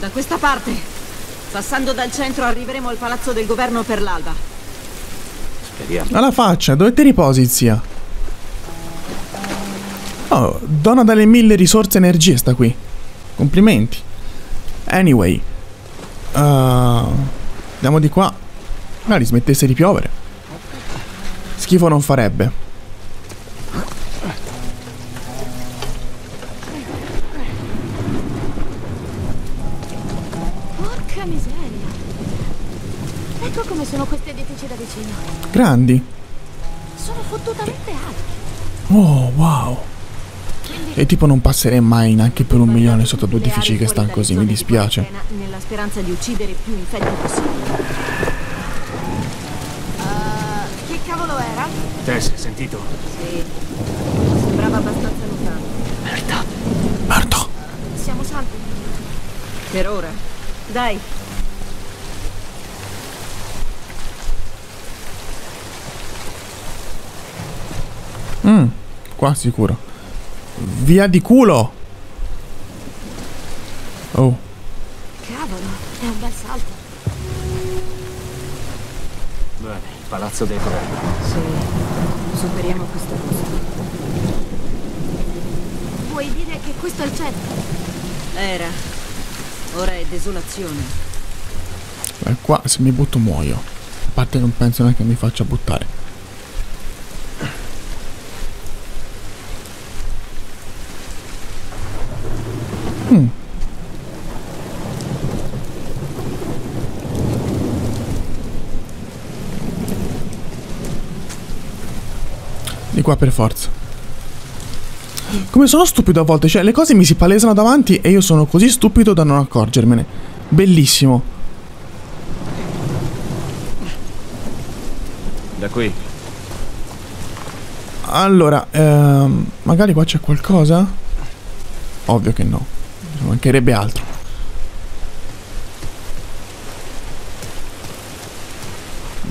Da questa parte. Passando dal centro arriveremo al palazzo del governo per l'alba. Speriamo. Alla faccia, dove ti riposi, zia? Oh, dona dalle 1000 risorse energie sta qui. Complimenti. Anyway, andiamo di qua. Magari smettesse di piovere. Schifo non farebbe. Porca miseria. Ecco come sono questi edifici da vicino. Grandi. Sono fottutamente alti. Oh, wow. E tipo non passerei mai neanche per 1.000.000 sotto due edifici che stanno così, mi dispiace. Nella speranza di uccidere più infetti possibili. Che cavolo era? Tess, sentito? Sì. Sembrava abbastanza lontano. Marta. Marta. Siamo salvi. Per ora. Dai. Qua sicuro. Via di culo! Oh. Cavolo, è un bel salto. Bene, il palazzo dei governi. Sì, superiamo questa cosa. Vuoi dire che questo è il centro? Era. Ora è desolazione. Beh, qua se mi butto muoio. A parte non penso neanche che mi faccia buttare. Di qua per forza. Come sono stupido a volte, cioè le cose mi si palesano davanti e io sono così stupido da non accorgermene. Bellissimo. Da qui. Allora, magari qua c'è qualcosa? Ovvio che no. Mancherebbe altro.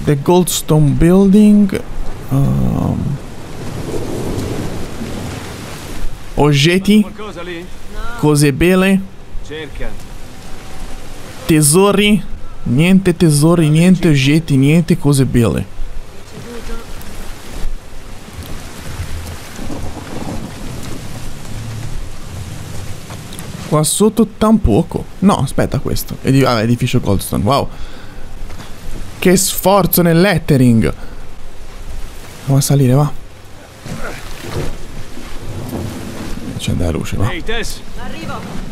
The Goldstone Building. Oggetti. Cose belle. Tesori. Niente tesori, niente oggetti, niente cose belle. Qua sotto tampoco. No, aspetta questo. Vabbè, edificio Goldstone, wow. Che sforzo nel lettering. Andiamo a salire, va. C'è la luce, va. Arrivo.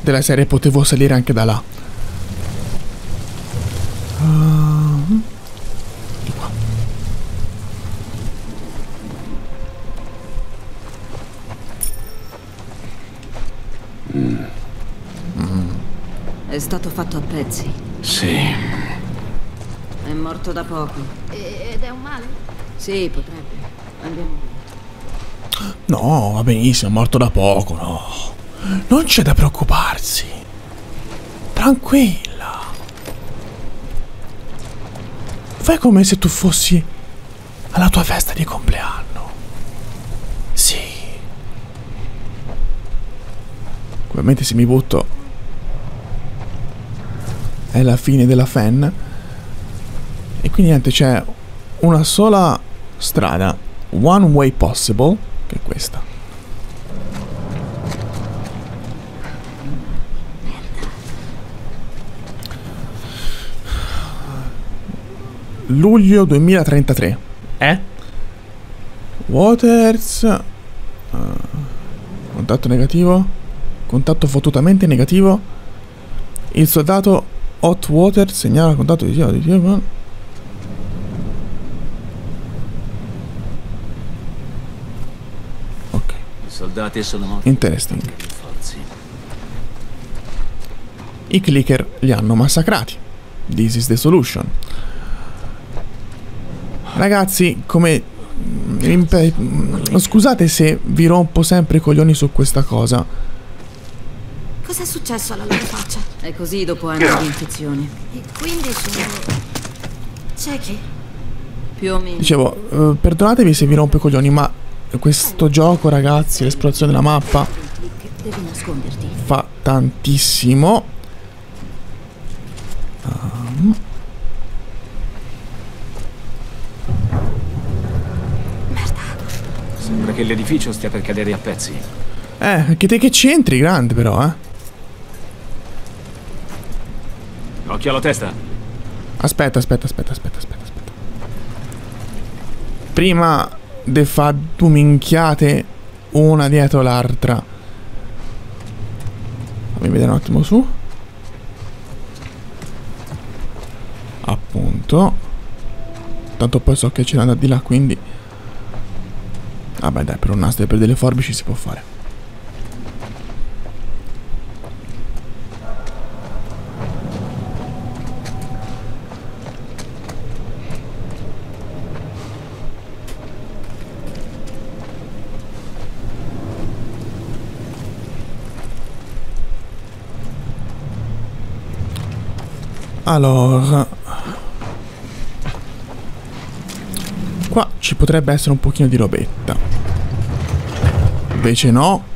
Della serie potevo salire anche da là. Di qua. È stato fatto a pezzi. Sì. È morto da poco. Ed è un male? Sì, potrebbe. Andiamo. No, va benissimo, è morto da poco, no. Non c'è da preoccuparsi. Tranquilla. Fai come se tu fossi alla tua festa di compleanno. Sì. Ovviamente se mi butto è la fine della fan. E quindi niente, c'è una sola strada, one way possible, che è questa. Luglio 2033. Waters. Contatto negativo. Contatto fottutamente negativo. Il soldato Hot Water segnala contatto di. Ok. I soldati sono morti. Interesting. I clicker li hanno massacrati. This is the solution. Ragazzi, come... Scusate se vi rompo sempre i coglioni su questa cosa. Cos'è successo alla loro faccia? È così dopo anni di infezioni. E quindi sono... ciechi? Più o meno. Dicevo, perdonatevi se vi rompo i coglioni, ma questo gioco, ragazzi, l'esplorazione della mappa fa tantissimo. Merda. Sembra che l'edificio stia per cadere a pezzi. Anche te che c'entri, grande però, Occhio alla testa. Aspetta. Prima de fa due minchiate una dietro l'altra. Fammi vedere un attimo su. Appunto. Tanto poi so che ce n'è andata di là, quindi... Vabbè dai, per un nastro e per delle forbici si può fare. Allora, qua ci potrebbe essere un pochino di robetta. Invece no.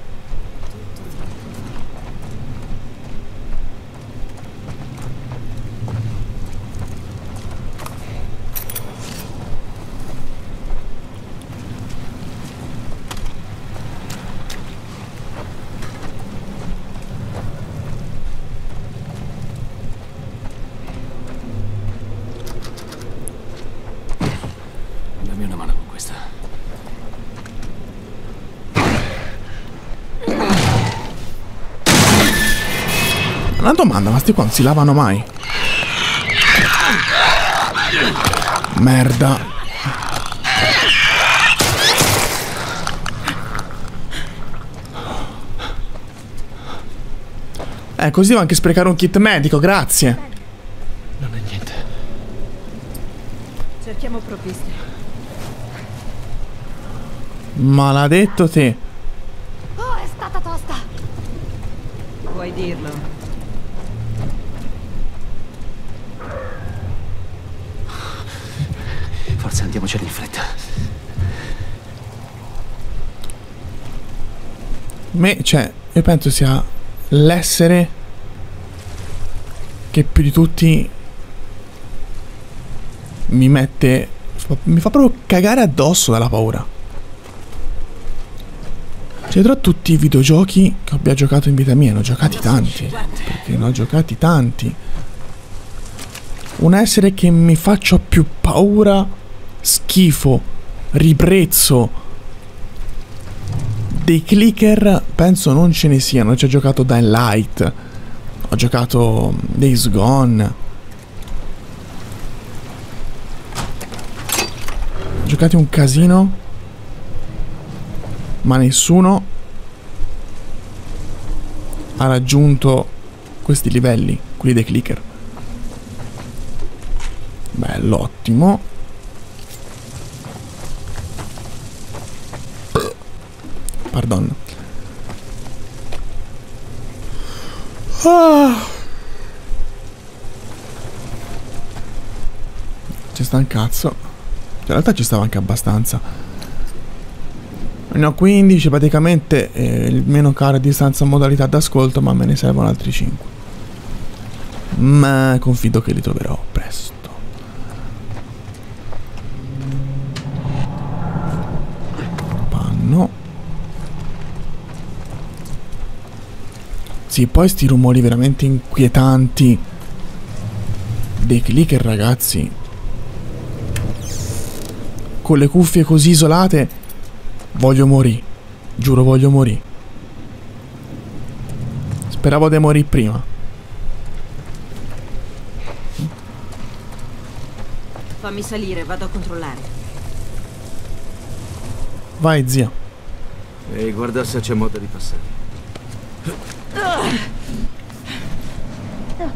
Una domanda, ma sti qua non si lavano mai? Merda. Così devo anche sprecare un kit medico, grazie. Non è niente. Cerchiamo provviste. Maledetto te. Oh, è stata tosta. Vuoi dirlo? Forza, andiamocene in fretta. Io penso sia l'essere che più di tutti mi mette... mi fa proprio cagare addosso dalla paura. Cioè, tra tutti i videogiochi che abbia giocato in vita mia, ne ho giocati tanti. Perché ne ho giocati tanti. Un essere che mi faccia più paura... schifo, ribrezzo dei clicker penso non ce ne siano. Ci ho giocato Dying Light, ho giocato Days Gone, ho giocato un casino, ma nessuno ha raggiunto questi livelli, quelli dei clicker. Bello, ottimo. Pardon. Ci sta un cazzo. In realtà ci stava anche abbastanza. Ne ho 15 praticamente, meno caro a distanza modalità d'ascolto, ma me ne servono altri 5. Ma confido che li troverò presto. Panno. Sì, poi sti rumori veramente inquietanti dei clicker, ragazzi. Con le cuffie così isolate voglio morire. Giuro, voglio morire. Speravo di morire prima. Fammi salire, vado a controllare. Vai, zia. E guarda se c'è modo di passare. Ok.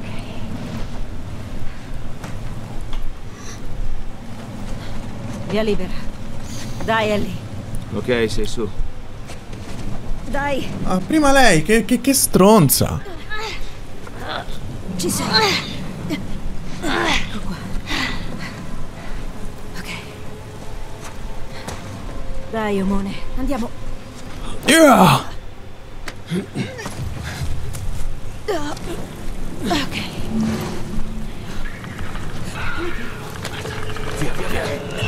Via libera. Dai, Ellie. Ok, sei su. dai. Ah, prima lei, che stronza. Ci sono. Ecco qua. Ok. Dai, omone, andiamo. Yeah. Ok. Via, via, via.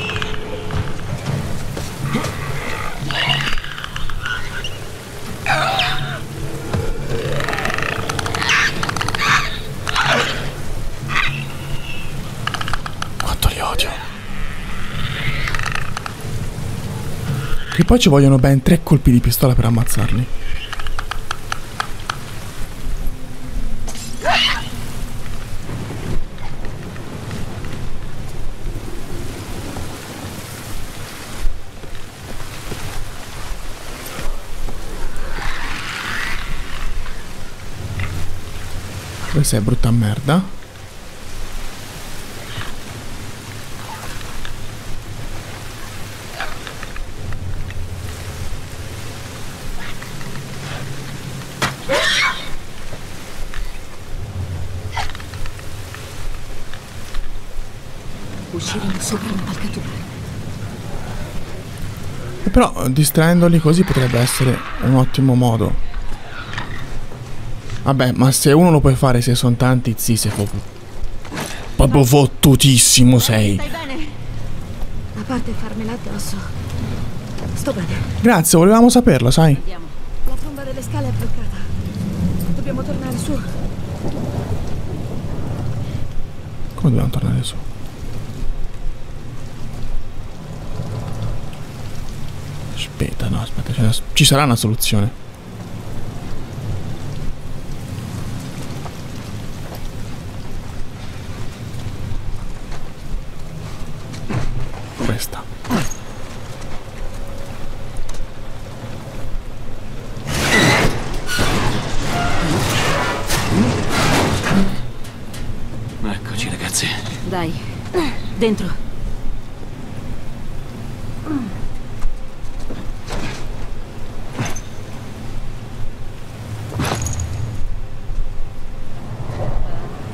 Quanto li odio. Che poi ci vogliono ben 3 colpi di pistola per ammazzarli. Questa è brutta merda. Usciremo sopra l'impalcatura. Però distraendoli così potrebbe essere un ottimo modo. Vabbè, ma se uno lo puoi fare, se sono tanti, sì, sei proprio fottutissimo sei. Stai bene? A parte farmela addosso. Sto bene. Grazie, volevamo saperlo, sai. Andiamo. La tomba delle scale è bloccata. Dobbiamo tornare su. Come dobbiamo tornare su? Aspetta, no, aspetta, ci sarà una soluzione. Dentro.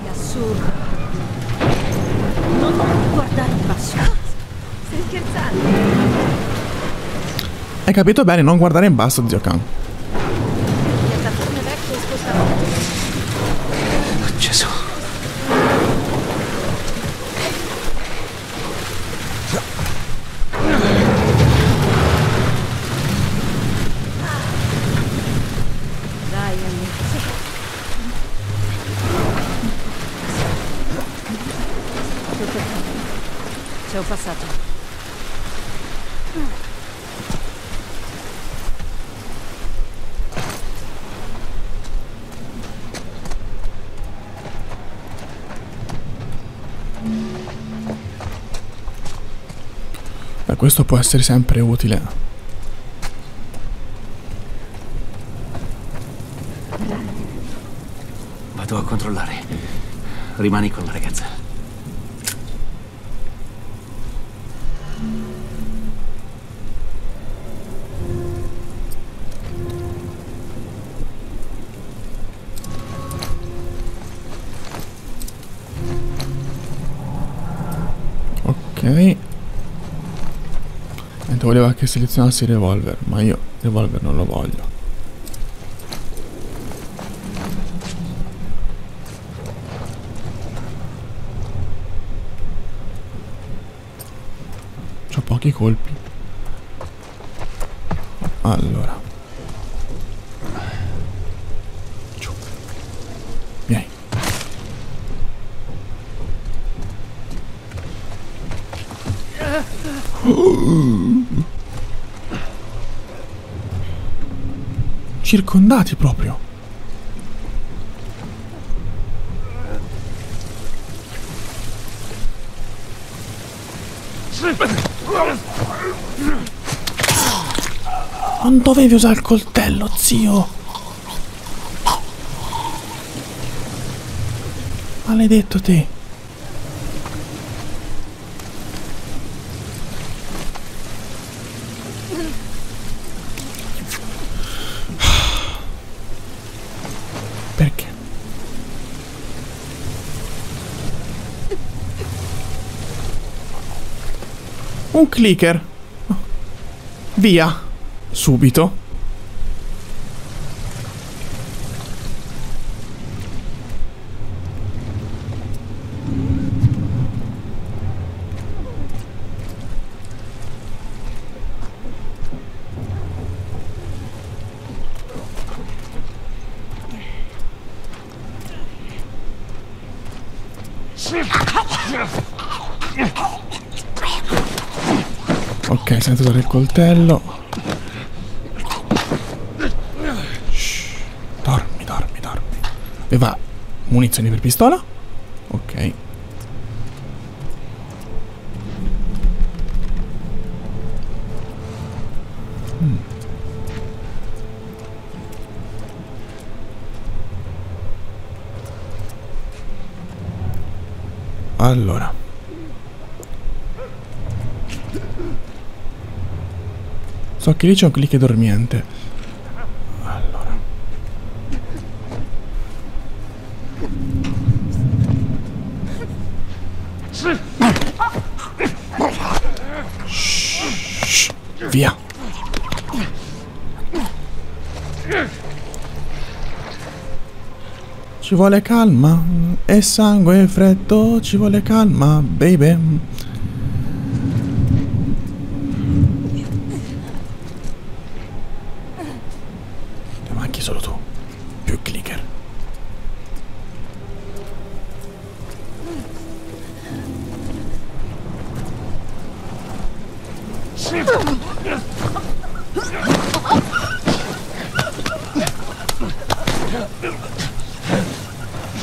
Assurdo. Non guardare in basso. Stai scherzando? Hai capito bene, non guardare in basso, zio Khan. C'è un passaggio. Beh, questo può essere sempre utile. Vado a controllare. Rimani con la ragazza. Voleva che selezionassi il revolver, ma io il revolver non lo voglio. C'ho pochi colpi. Allora. Giù. Vieni. Circondati proprio. Non dovevi usare il coltello, zio. Maledetto te. Perché? Un clicker. Via. Subito. Ok, sento usare il coltello. Shh. Dormi. Aveva munizioni per pistola? Ok. Allora. So che lì c'è un click dormiente. Allora. Shhh. Via. Ci vuole calma e sangue freddo, ci vuole calma, baby.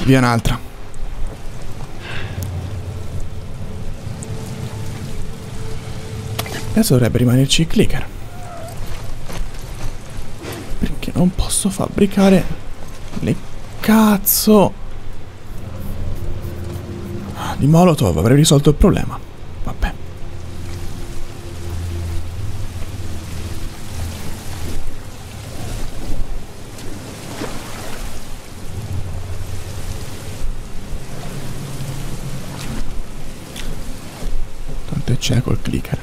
Via un'altra. Adesso dovrebbe rimanerci il clicker. Perché non posso fabbricare le cazzo di Molotov, avrei risolto il problema. Vabbè. C'è col clicker.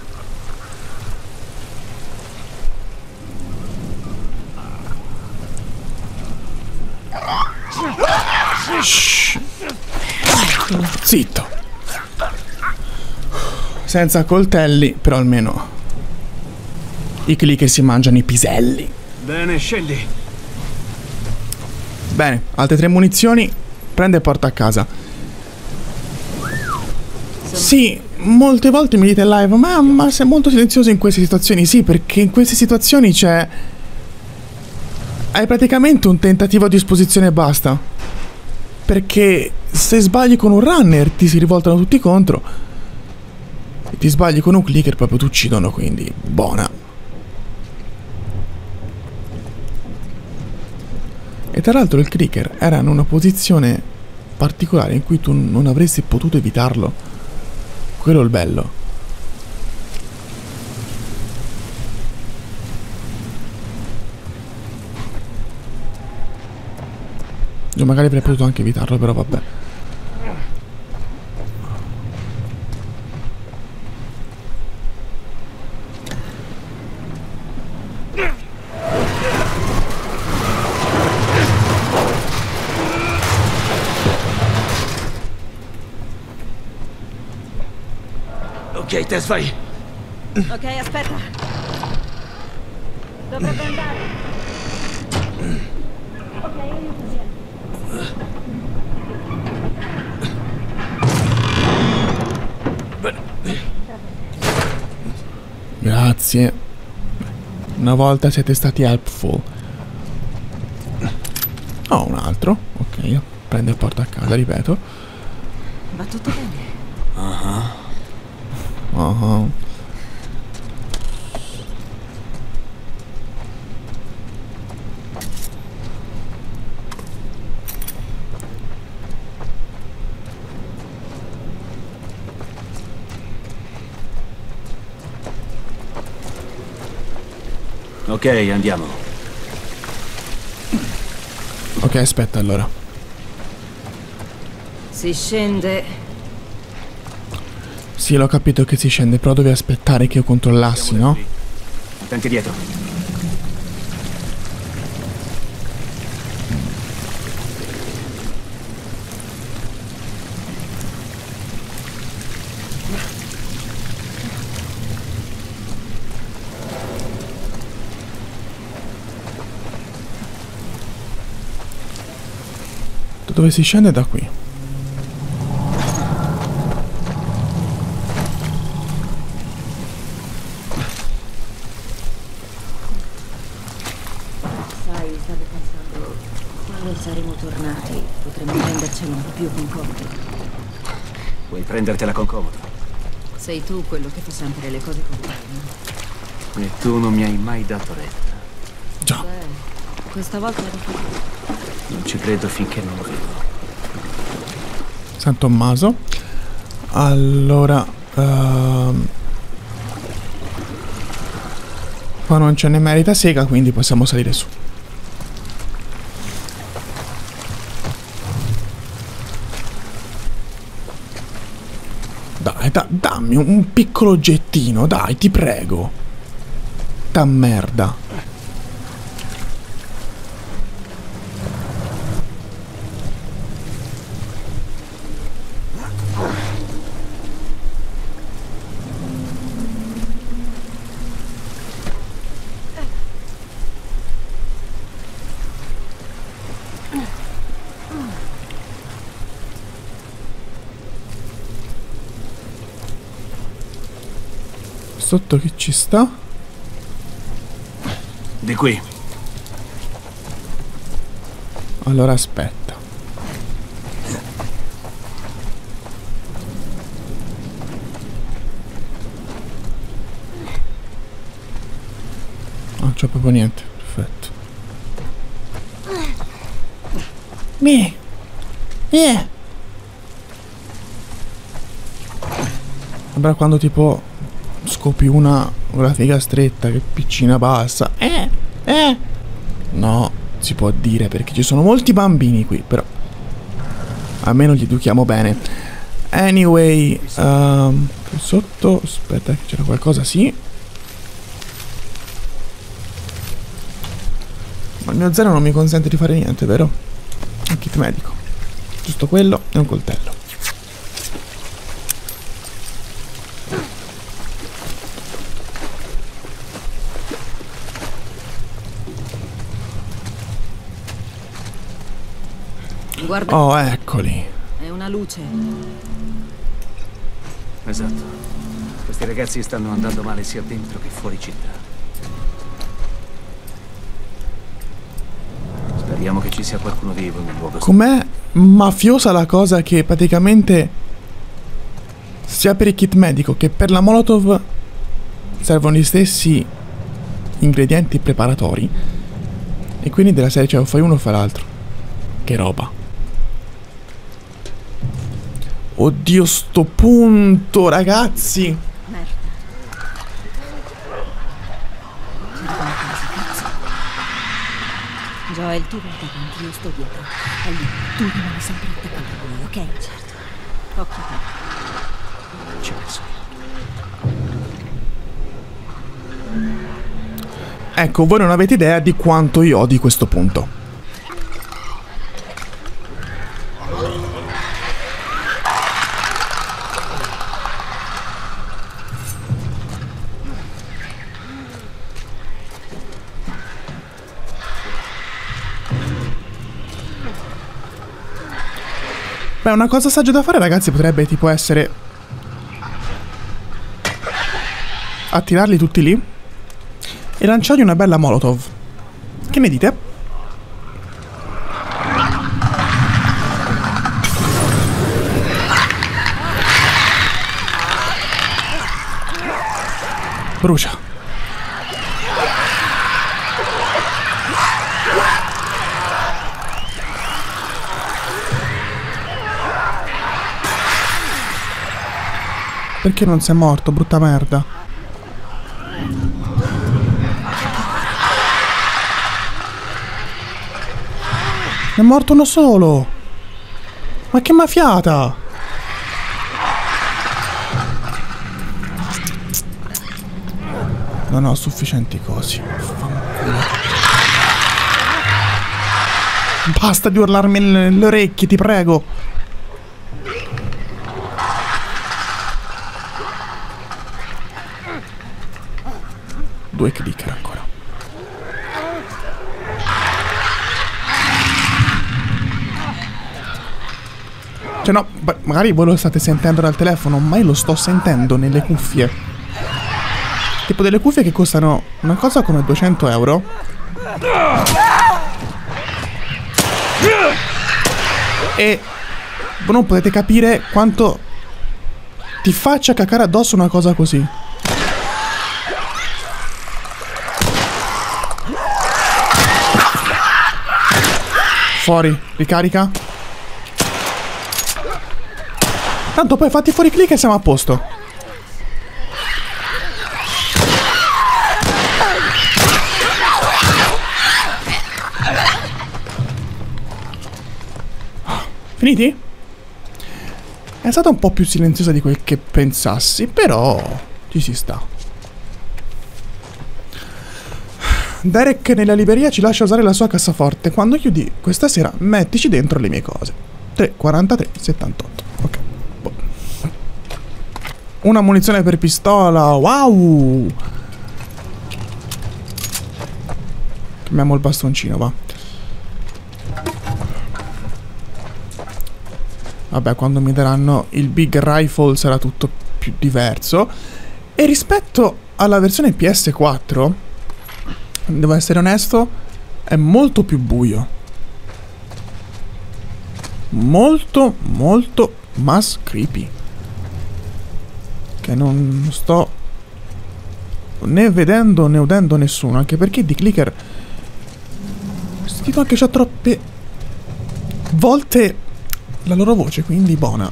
Shhh. Zitto. Senza coltelli, però almeno i clicker si mangiano i piselli. Bene, scendi. Bene, altre 3 munizioni. Prende e porta a casa. Sì, molte volte mi dite in live, ma sei molto silenzioso in queste situazioni. Sì, perché in queste situazioni c'è... hai praticamente un tentativo a disposizione e basta. Perché se sbagli con un runner ti si rivoltano tutti contro. E ti sbagli con un clicker proprio ti uccidono, quindi buona. E tra l'altro il clicker era in una posizione particolare in cui tu non avresti potuto evitarlo. Quello è il bello. Io magari avrei potuto anche evitarlo, però vabbè. Ok, Tess, vai. Ok, aspetta. Dovrebbe andare. Ok, aiuto. Grazie. Una volta siete stati helpful. Oh, un altro. Ok, prende e porta a casa, ripeto. Va tutto bene. Ah. Uh-huh. Ok, andiamo. Ok, aspetta allora. Si scende. Sì, l'ho capito che si scende, però dovevi aspettare che io controllassi, no? Tanti dietro. Dove si scende da qui? Sai, stavo pensando, quando saremo tornati potremo prendercela un po' più con comodo. Vuoi prendertela con comodo? Sei tu quello che fa sempre le cose con comodo. E tu non mi hai mai dato retta. Già. Beh, questa volta ero qui. Non ci credo finché non lo vedo. San Tommaso. Allora qua non ce ne merita sega, quindi possiamo salire su. Dai, dammi un piccolo oggettino, dai, ti prego. Da merda. Sotto che ci sta? Di qui. Allora aspetta. Non c'è proprio niente, perfetto. Vabbè, quando tipo scopi una figa stretta che piccina bassa. No, si può dire perché ci sono molti bambini qui, però almeno li educhiamo bene. Anyway, più sotto, aspetta che c'era qualcosa, sì. Ma il mio zero non mi consente di fare niente, vero? Un kit medico. Giusto quello e un coltello. Guarda. Oh, eccoli. È una luce. Esatto. Questi ragazzi stanno andando male sia dentro che fuori città. Speriamo che ci sia qualcuno vivo in un luogo. Com'è mafiosa la cosa che praticamente sia per il kit medico che per la Molotov servono gli stessi ingredienti preparatori. E quindi della serie, cioè, o fai uno o fai l'altro. Che roba. Oddio, sto punto, ragazzi. Merda. Joel, tu guarda quanto io sto dietro. Allora, tu rimani sempre attaccato a lui, ok? Certo. Occhio te. Ci penso. Ecco, voi non avete idea di quanto io odi questo punto. Beh, una cosa saggia da fare, ragazzi, potrebbe tipo essere attirarli tutti lì e lanciargli una bella Molotov. Che ne dite? Brucia. Perché non sei morto, brutta merda? È morto uno solo. Ma che mafiata! Non ho sufficienti cose. Basta di urlarmi nelle orecchie, ti prego. Due click ancora. Cioè no, magari voi lo state sentendo dal telefono, ma io lo sto sentendo nelle cuffie. Tipo delle cuffie che costano una cosa come 200 euro. E non potete capire quanto ti faccia cacare addosso una cosa così. Fuori, ricarica. Tanto poi fatti fuori clic e siamo a posto. Finiti? È stata un po' più silenziosa di quel che pensassi, però ci si sta. Derek nella libreria ci lascia usare la sua cassaforte. Quando chiudi questa sera, mettici dentro le mie cose. 3, 43, 78. Ok. Una munizione per pistola, wow! Chiamiamo il bastoncino, va. Vabbè, quando mi daranno il Big Rifle sarà tutto più diverso. E rispetto alla versione PS4, devo essere onesto, è molto più buio. Molto, molto más creepy. Che non sto né vedendo né udendo nessuno, anche perché di clicker ho sentito anche già troppe volte la loro voce, quindi buona.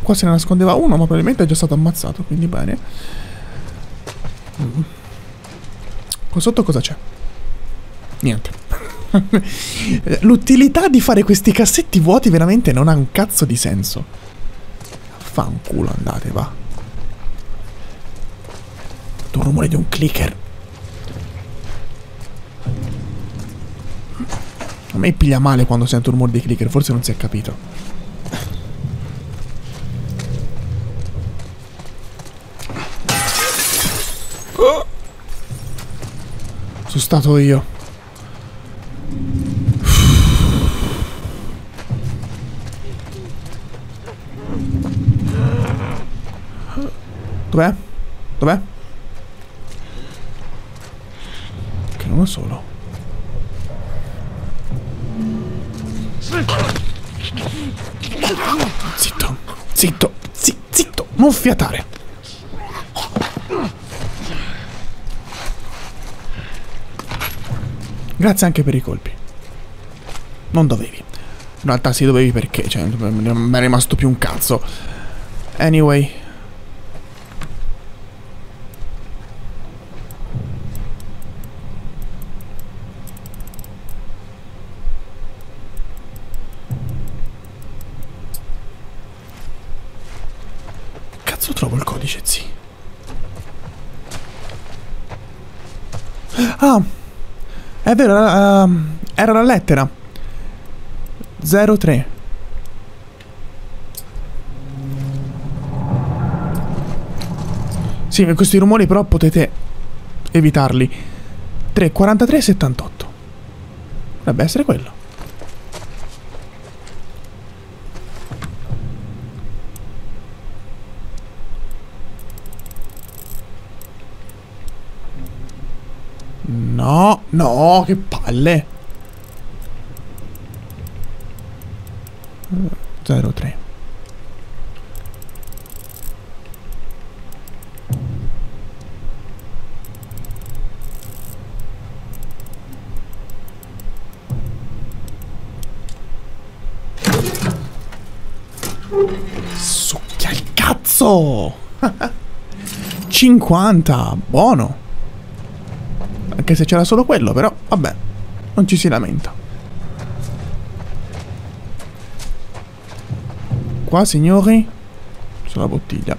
Qua se ne nascondeva uno, ma probabilmente è già stato ammazzato, quindi bene. Qua sotto cosa c'è? Niente. L'utilità di fare questi cassetti vuoti veramente non ha un cazzo di senso. Fanculo, andate, va. Un rumore di un clicker. A me piglia male quando sento il rumore dei clicker, forse non si è capito. Oh! Sono stato io. Dov'è? Dov'è? Che non è solo. Zitto, zitto, zitto, non fiatare. Grazie anche per i colpi. Non dovevi. In realtà sì, dovevi perché, cioè, non mi è rimasto più un cazzo. Anyway. Trovo il codice, sì. Ah, è vero, era la lettera 03. Sì, questi rumori però potete evitarli. 3, 43, 78. Dovrebbe essere quello. No, no, che palle. 03. Succhia il cazzo! 50, buono. Anche se c'era solo quello, però vabbè, non ci si lamenta. qua, signori? Sulla bottiglia.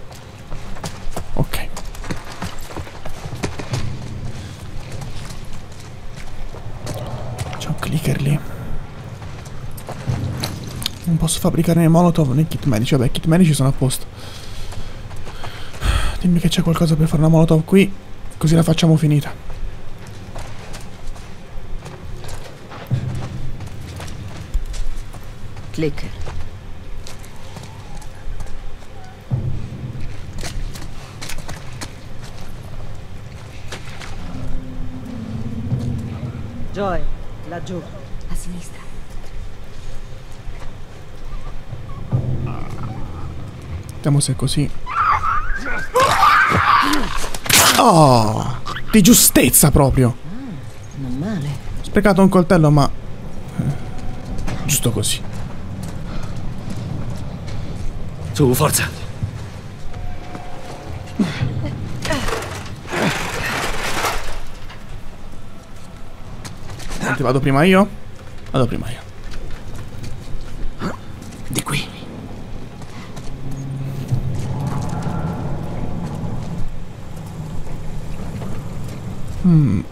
Ok. C'è un clicker lì. Non posso fabbricare né molotov né kit medici. Vabbè, kit medici sono a posto. Dimmi che c'è qualcosa per fare una molotov qui, così la facciamo finita. Clicker. Joy, laggiù. A sinistra. Vediamo se è così. Oh, di giustezza proprio. Non male. Ho sprecato un coltello, ma giusto così. Su, forza. Senti, vado prima io. Vado prima io. Di qui.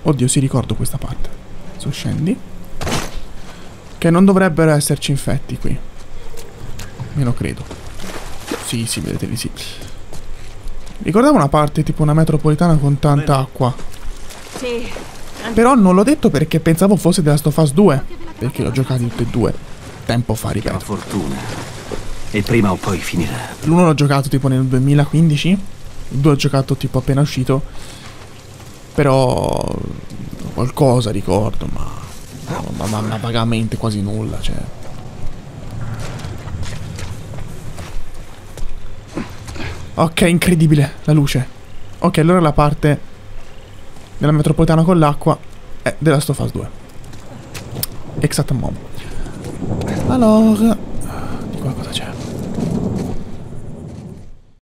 Oddio, sì, ricordo questa parte. Su, scendi. Che non dovrebbero esserci infetti qui. Me lo credo. Sì, sì, vedete lì, sì. Ricordavo una parte tipo una metropolitana con tanta acqua. Sì. Però non l'ho detto perché pensavo fosse The Last of Us 2. Perché l'ho giocato tutti e due. Tempo fa, ripeto. Fortuna. E prima o poi finirà. L'uno l'ho giocato tipo nel 2015. Il 2 l'ho giocato tipo appena uscito. Però qualcosa ricordo, ma vagamente quasi nulla, cioè. Ok, incredibile la luce. Ok, allora la parte della metropolitana con l'acqua è The Last of Us 2. Esattamente. Allora, di qua cosa c'è?